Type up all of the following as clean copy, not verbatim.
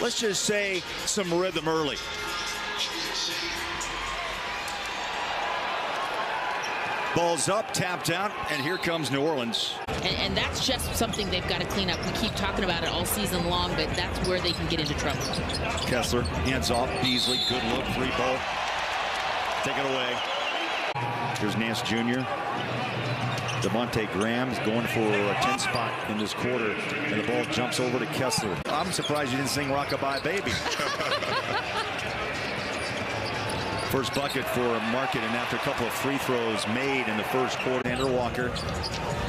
let's just say, some rhythm early. Ball's up, tapped out, and here comes New Orleans. And that's just something they've got to clean up. We keep talking about it all season long, but that's where they can get into trouble. Kessler, hands off, Beasley, good look, three ball. Take it away. Here's Nance Jr. Devontae Graham's going for a 10 spot in this quarter, and the ball jumps over to Kessler. I'm surprised you didn't sing Rockabye Baby. First bucket for Markkanen, and after a couple of free throws made in the first quarter, Alexander Walker.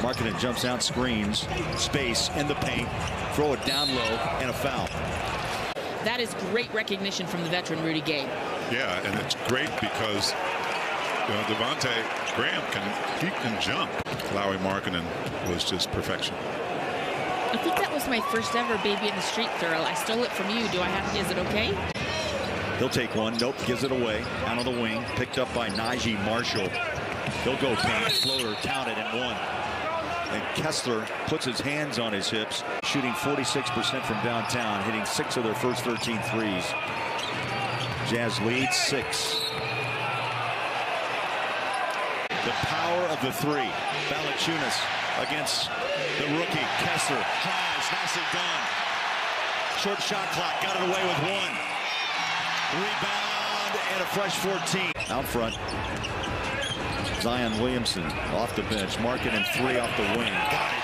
Markkanen jumps out, screens, space in the paint, throw it down low, and a foul. That is great recognition from the veteran Rudy Gay. Yeah, and it's great because you know, Devontae Graham can jump. Lauri Markkanen was just perfection. I think that was my first ever Baby in the Street throw. I stole it from you. Do I have to? Is it okay? He'll take one. Nope. Gives it away. Out on the wing. Picked up by Naji Marshall. He'll go past floater. Counted and one. And Kessler puts his hands on his hips, shooting 46% from downtown, hitting 6 of their first 13 threes. Jazz lead 6. The power of the three. Valanciunas against the rookie Kessler. Highs, nicely done. Short shot clock, got it away with one. Rebound and a fresh 14. Out front, Zion Williamson off the bench. Markkanen three off the wing. Got it.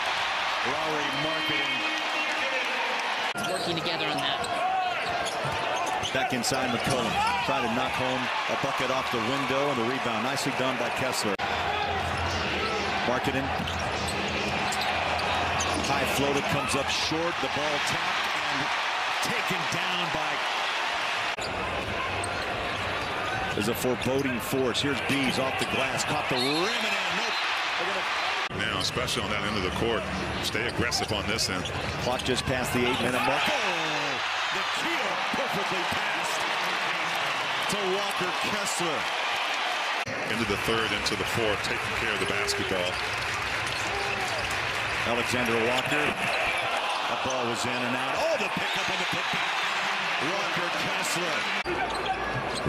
Lauri Markkanen. Working together on that. Back inside McCollum. Try to knock home a bucket off the window and the rebound. Nicely done by Kessler. Markkanen, high floated, comes up short, the ball tapped and taken down by... There's a foreboding force. Here's Bees off the glass, caught the rim and out. Nope. Now, especially on that end of the court, stay aggressive on this end. Clock just past the 8-minute mark. Oh, the key perfectly passed to Walker Kessler. Into the third, into the fourth, taking care of the basketball. Alexander Walker. That ball was in and out. Oh, the pickup and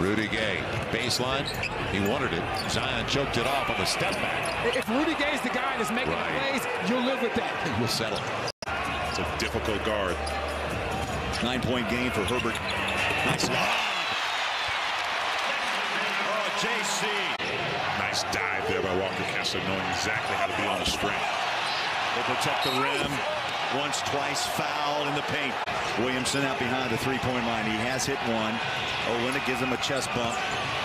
the pickup. Walker Kessler. Rudy Gay, baseline. He wanted it. Zion choked it off on the step back. If Rudy Gay's the guy that's making the plays, you'll live with that. You'll settle. It's a difficult guard. 9-point game for Herbert. Nice lob. JC. Nice dive there by Walker Kessler, knowing exactly how to be on the string. They protect the rim. Once, twice, fouled in the paint. Williamson out behind the three-point line. He has hit one. Olynyk gives him a chest bump.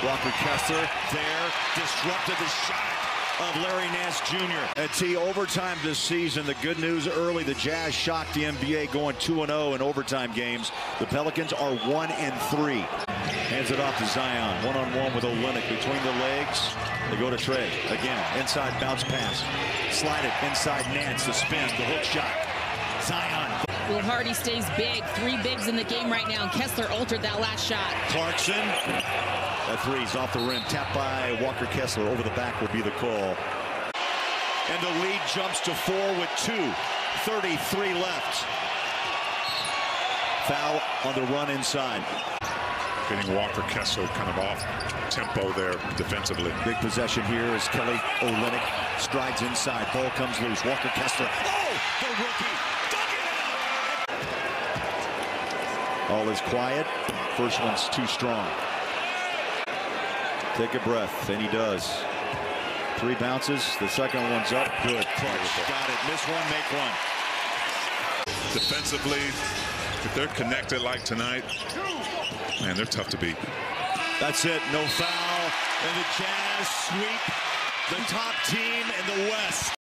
Walker Kessler there. Disrupted the shot of Larry Nance Jr. At overtime this season, the good news early, the Jazz shocked the NBA, going 2-0 in overtime games. The Pelicans are 1-3. Hands it off to Zion, one-on-one with Olynyk between the legs. They go to Trey, again, inside bounce pass. Slide it inside Nance, the spin, the hook shot. Zion. Will Hardy stays big, 3 bigs in the game right now, and Kessler altered that last shot. Clarkson, a three's off the rim, tapped by Walker Kessler, over the back will be the call. And the lead jumps to 4 with 2:33 left. Foul on the run inside. Getting Walker Kessler kind of off-tempo there defensively. Big possession here as Kelly Olynyk strides inside. Ball comes loose. Walker Kessler. Oh! The rookie dug it out! All is quiet. First one's too strong. Take a breath, and he does. 3 bounces. The second one's up. Good. Clutch. Got it. Miss one, make one. Defensively, if they're connected like tonight, man, they're tough to beat. That's it. No foul. And the Jazz sweep the top team in the West.